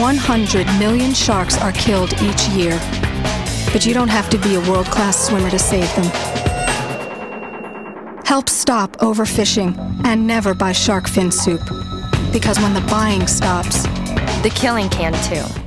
100 million sharks are killed each year. But you don't have to be a world-class swimmer to save them. Help stop overfishing and never buy shark fin soup. Because when the buying stops, the killing can too.